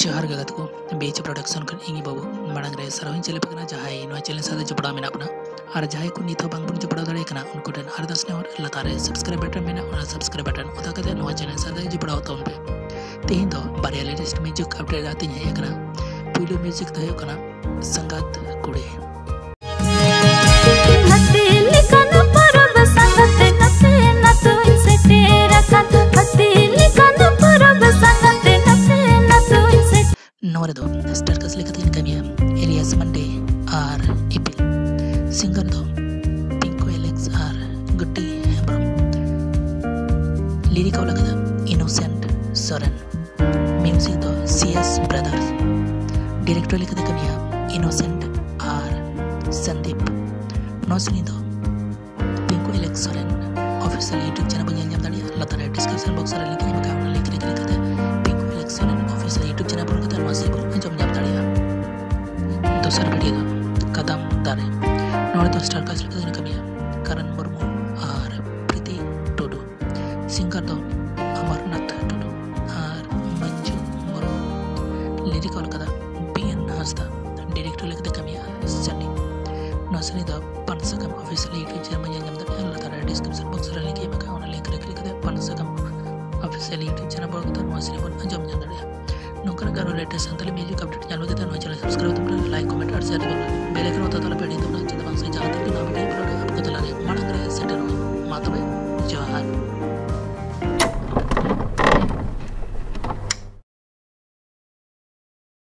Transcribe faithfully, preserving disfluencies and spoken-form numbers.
जोहर गगत को बीच प्रोडक्शन कर इंगी बाबू मांग रे सारा चले पकना जहां नवा चैनल साथ जोड़ा मेना अपना और जहां को नित बांगबन जोड़ा दाड़ेकना उनको ठन अरदास ने और लतारे सब्सक्राइब बटन मेना और सब्सक्राइब बटन उठा करते नवा चैनल साथ जोड़ा तोन पे तेहन दो बारे लेटेस्ट म्यूजिक अपडेट आती है कना पहले म्यूजिक तो है कना संगत कुड़ी नते लिखन परब संगत नते न तो इनसे तेरा साथ नते लिखन परब संगत नते न तो इनसे नोरे दो स्टार कस लिखते हैं कमिया एलियासमंडी आर इपिल सिंगर दो पिंकू एलेक्स आर गुट्टी हेब्रम लिरिक लगा इनोसेंट सोरेन म्यूजिक दो सीएस ब्रदर्स डायरेक्टर लिखते कमिया इनोसेंट आर संदीप नोसनी दो Pinku Alex Soren official YouTube channel बन जाम दाड़िया लतारे डिस्क्रिप्शन बॉक्स रे लिंक में काउंट लिंक लिख लिखते Pinku Alex Soren official YouTube channel पर कदम से पर जाम जाम दाड़िया दूसरा वीडियो दो कदम दारे नोर दो स्टार कास्ट लिखते कमिया करण मुर्मू और प्रीति टोडू सिंगर दो अमरनाथ टोडू और मंजू मुर्मू लिरिक और कदा बीएन नास्ता डायरेक्टर लिखते कमिया सनी नोसनी दो पान सकम ऑफिशियल यूट्यूब चैनल में जाम दाड़िया लतारे डिस्क्रिप्शन बॉक्स रे लिंक में काउंट लिंक लिख लिखते पान सकम ऑफिशियल यूट्यूब चैनल पर कदम से पर जाम जाम दाड़िया नौकर का लेटेस्ट संतली म्यूजिक अपडेट चालू देते हैं चैनल सब्सक्राइब तो लाइक कमेंट और शेयर करना बेल आइकन होता तो पेड़ी दो ना चैनल से जानते कि नया वीडियो अपलोड आपको चला रहे मांग रहे सेटर मातबे जोहार।